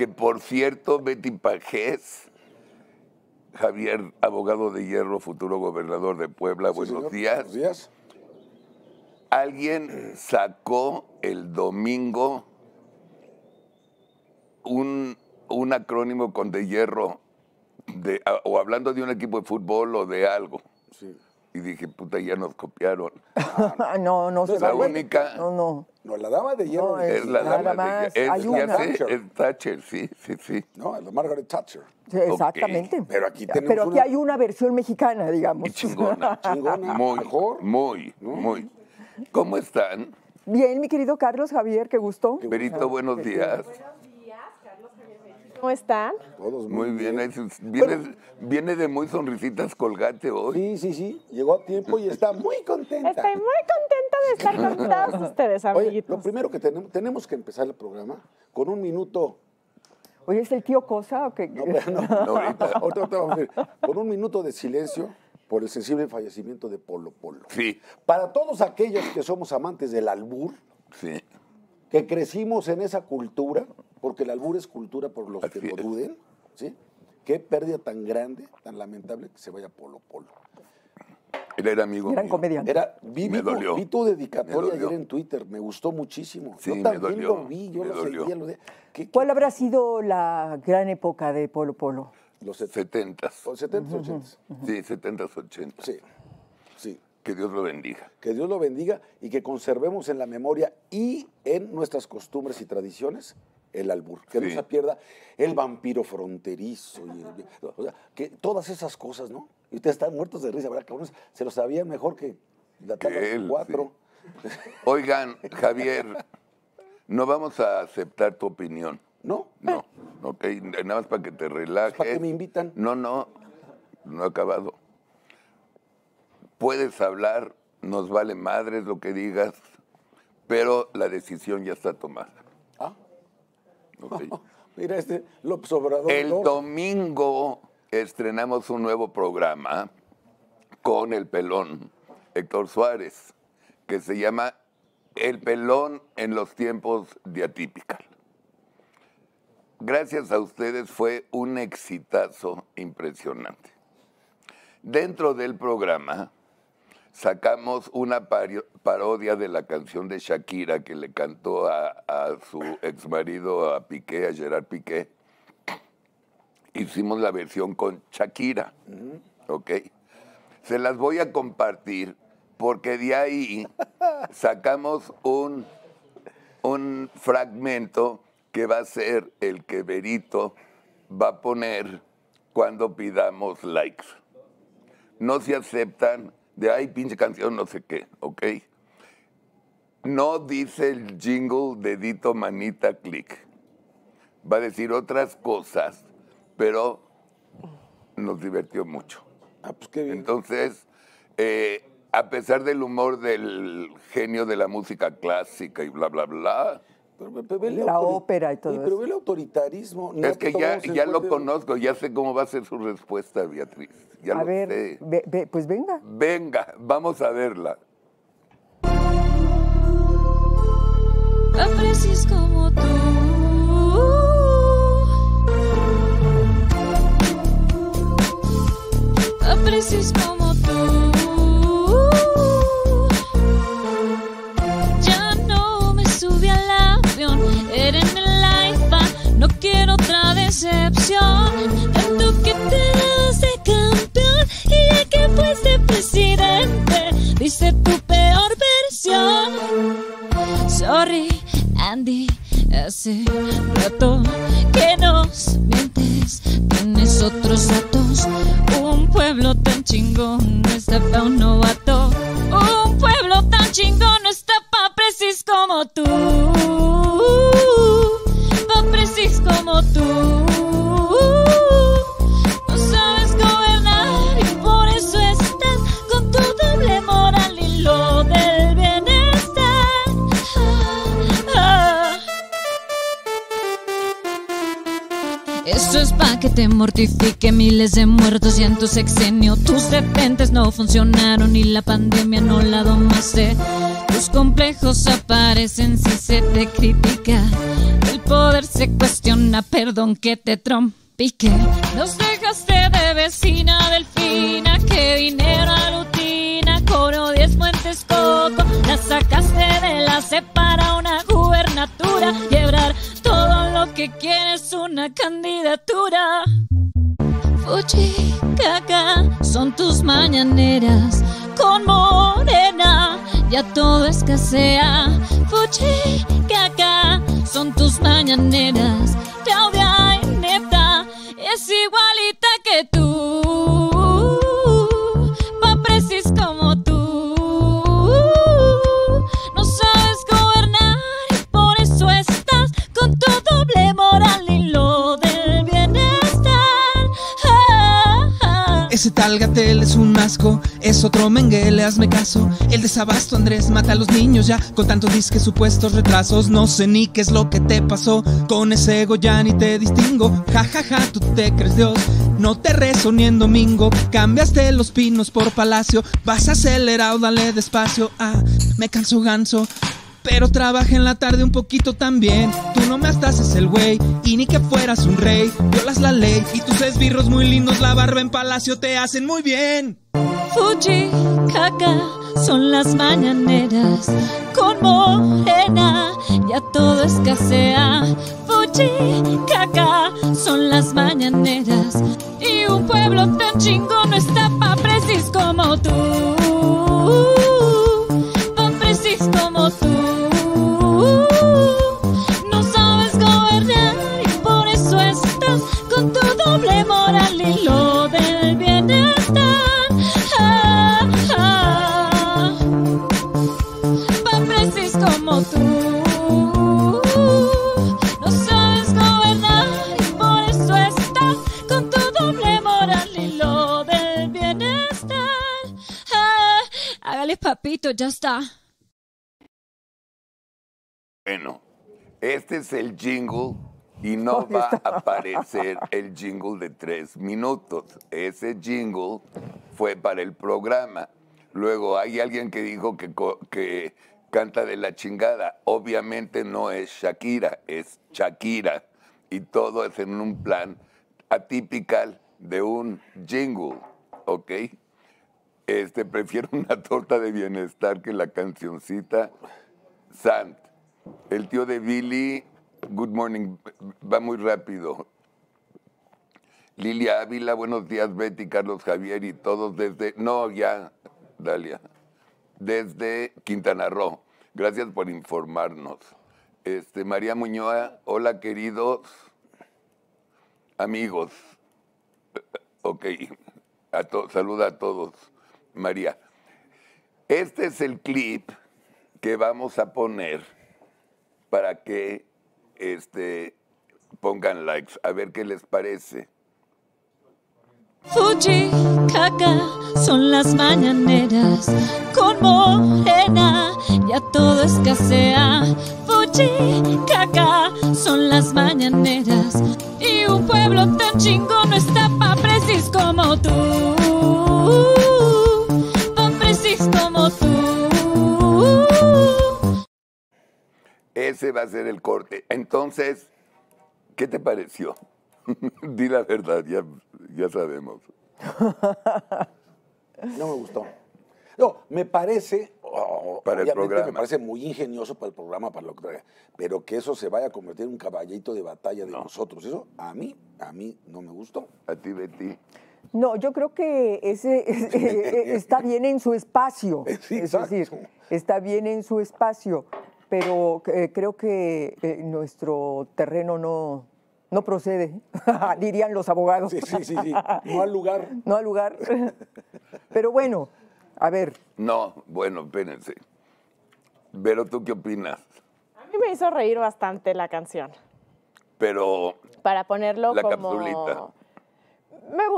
que por cierto, Beatriz Pagés, Javier, abogado de hierro, futuro gobernador de Puebla, sí, buenos días. Buenos días. Alguien sacó el domingo un acrónimo con de hierro, o hablando de un equipo de fútbol o de algo. Sí. Y dije, puta, ya nos copiaron. No, se la única. No, la dama de hierro no, es la dama más de hierro. Hay una. Es Thatcher, sí. No, es la Margaret Thatcher. Sí, exactamente. Okay. Pero aquí tenemos Pero aquí hay una versión mexicana, digamos. Y chingona. Muy. ¿Cómo están? Bien, mi querido Carlos Javier, qué gusto. Berito, buenos días. ¿Cómo están? Todos muy bien. Viene de muy sonrisitas Colgate hoy. Sí. Llegó a tiempo y está muy contenta. Estoy muy contenta de estar con todos ustedes, amiguitos. Oye, lo primero que tenemos que empezar el programa con un minuto. Oye, ¿es el tío Cosa o qué? No, ahorita. Vamos a decir, con un minuto de silencio por el sensible fallecimiento de Polo Polo. Sí. Para todos aquellos que somos amantes del albur, sí, que crecimos en esa cultura, porque el albur es cultura por los que lo duden, ¿sí? Qué pérdida tan grande, tan lamentable que se vaya Polo Polo. Él era amigo. Gran comediante. Vi tu dedicatoria ayer en Twitter, me gustó muchísimo. Sí, yo también lo vi, yo lo seguía. ¿Cuál habrá sido la gran época de Polo Polo? Los 70s. Los 70s, 80s. Sí, 70s, 80s. Sí. Que Dios lo bendiga. Que Dios lo bendiga y que conservemos en la memoria y en nuestras costumbres y tradiciones el albur, que no se pierda el vampiro fronterizo, o sea, que todas esas cosas, ¿no? Y ustedes están muertos de risa, ¿verdad? Cabrones, se lo sabían mejor que la tabla 4. Sí. Oigan, Javier, no vamos a aceptar tu opinión. ¿No? No, ok, nada más para que te relajes. ¿Para qué me invitan? No he acabado. Puedes hablar, nos vale madres lo que digas, pero la decisión ya está tomada. Okay. Mira este López Obrador. El domingo estrenamos un nuevo programa con el pelón Héctor Suárez, que se llama El Pelón en los Tiempos de Atípica. Gracias a ustedes fue un exitazo impresionante. Dentro del programa sacamos una parodia de la canción de Shakira que le cantó a su exmarido, a Piqué, a Gerard Piqué. Hicimos la versión con Shakira, ¿ok? Se las voy a compartir porque de ahí sacamos un fragmento que va a ser el que Berito va a poner cuando pidamos likes. No se aceptan de ahí pinche canción, no sé qué, ¿ok? No dice el jingle dedito, manita, clic. Va a decir otras cosas, pero nos divertió mucho. Ah, pues qué bien. Entonces, a pesar del humor del genio de la música clásica y bla, bla, bla. Pero la ópera y todo eso. Pero el autoritarismo. No es que ya lo conozco, ya sé cómo va a ser su respuesta, Beatriz. Ya lo sé. A ver, pues venga. Venga, vamos a verla. Aprecias como tú. Aprecias como tú. Quiero otra decepción, tanto que te das de campeón y de que fuiste presidente, viste tu peor versión. Sorry, Andy, hace rato que nos mientes, tienes otros datos. Un pueblo tan chingón no está pa' un novato, un pueblo tan chingón no está pa' precis como tú. Precis como tú, no sabes gobernar y por eso estás con tu doble moral y lo del bienestar. Esto es pa' que te mortifique, miles de muertos y en tu sexenio tus 70s no funcionaron y la pandemia no la domaste. Tus complejos aparecen si se te critica. poder se cuestiona, perdón que te trompique. Nos dejaste de vecina delfina, que dinero aglutina, coro 10 fuentes coco. La sacaste de la separa una gubernatura, quebrar todo lo que quieres una candidatura. Fuchi, caca, son tus mañaneras con Morena, ya todo escasea. Fuchi, caca, son tus mañaneras. Claudia Inepta es igualita que tú, pa' precis como tú. No sabes gobernar y por eso estás con tu doble moral y lo del bienestar. Ah, ah. Ese tal Gatel es un asco, es otro Mengele, hazme caso. El desabasto Andrés mata a los niños ya, con tantos disques supuestos retrasos. No sé ni qué es lo que te pasó, con ese ego ya ni te distingo. Ja, ja, ja, tú te crees Dios, no te rezo ni en domingo. Cambiaste los pinos por palacio, vas acelerado, dale despacio. Ah, me canso ganso, pero trabaja en la tarde un poquito también. Tú no me haces el güey, y ni que fueras un rey, violas la ley. Y tus esbirros muy lindos, la barba en palacio te hacen muy bien. Fuchi, caca, son las mañaneras con Morena, ya todo escasea. Fuchi, caca, son las mañaneras. Y un pueblo tan chingón no está pa' precis como tú, pa' precis como tú. No sabes gobernar y por eso estás con tu doble moral y lo del bienestar. Como tú, no sabes gobernar y por eso estás con tu doble moral y lo del bienestar. Ah, hágale papito, ya está. Bueno, este es el jingle y no va a aparecer el jingle de 3 minutos. Ese jingle fue para el programa. Luego hay alguien que dijo que canta de la chingada. Obviamente no es Shakira, es Shakira. Y todo es en un plan atípico de un jingle, ¿ok? Prefiero una torta de bienestar que la cancioncita. Sant, el tío de Billy, good morning, va muy rápido. Lilia Ávila, buenos días, Betty, Carlos Javier y todos desde... No, ya, Dalia. Desde Quintana Roo. Gracias por informarnos. María Muñoa, hola queridos amigos. Ok, saluda a todos, María. Este es el clip que vamos a poner para que pongan likes. A ver qué les parece. Fuchi, caca, son las mañaneras con Morena, ya todo escasea. Fuchi, caca, son las mañaneras. Y un pueblo tan chingón no está pa' precis como tú, pa' precis como tú. Ese va a ser el corte. Entonces, ¿qué te pareció? Di la verdad, ya sabemos. No me gustó. No, me parece, para el programa, me parece muy ingenioso para el programa, para lo que traiga, pero que eso se vaya a convertir en un caballito de batalla de nosotros. Eso a mí no me gustó. ¿A ti, Betty? No, yo creo que ese está bien en su espacio. Sí, es decir, está bien en su espacio, pero creo que nuestro terreno no procede, dirían los abogados. Sí. No al lugar. No al lugar. Pero bueno, a ver. No, bueno, espérense. Pero, ¿tú qué opinas? A mí me hizo reír bastante la canción. Pero... Para ponerlo la como... capsulita. Me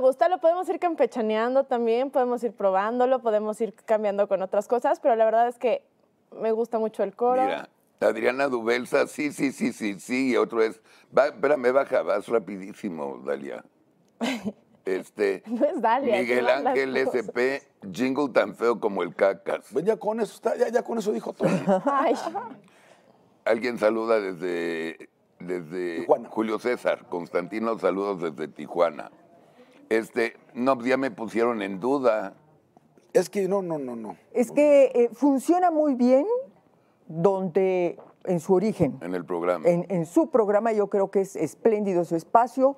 gusta. Lo podemos ir campechaneando también, podemos ir probándolo, podemos ir cambiando con otras cosas, pero la verdad es que me gusta mucho el coro. Mira. Adriana Dubelsa, sí, y otro es... Espérame, baja, vas rapidísimo, Dalia. No es Dalia. Miguel Ángel, SP, jingle tan feo como el cacas. Pues ya con eso dijo todo. Ay. Alguien saluda desde desde Tijuana. Julio César Constantino, saludos desde Tijuana. No, ya me pusieron en duda. Es que no. Es que funciona muy bien donde, en su origen. En el programa. En su programa yo creo que es espléndido su espacio,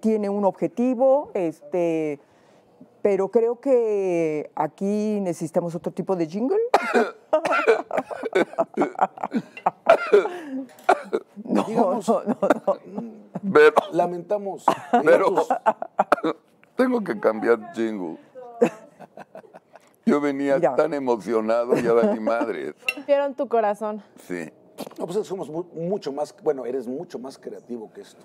tiene un objetivo, pero creo que aquí necesitamos otro tipo de jingle. No. Pero, lamentamos. Pero tengo que cambiar jingle. Yo venía tan emocionado, ya va mi madre. Rompieron tu corazón. Sí. No, pues somos mucho más, bueno, eres mucho más creativo que esto.